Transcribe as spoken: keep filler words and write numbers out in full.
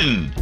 Win!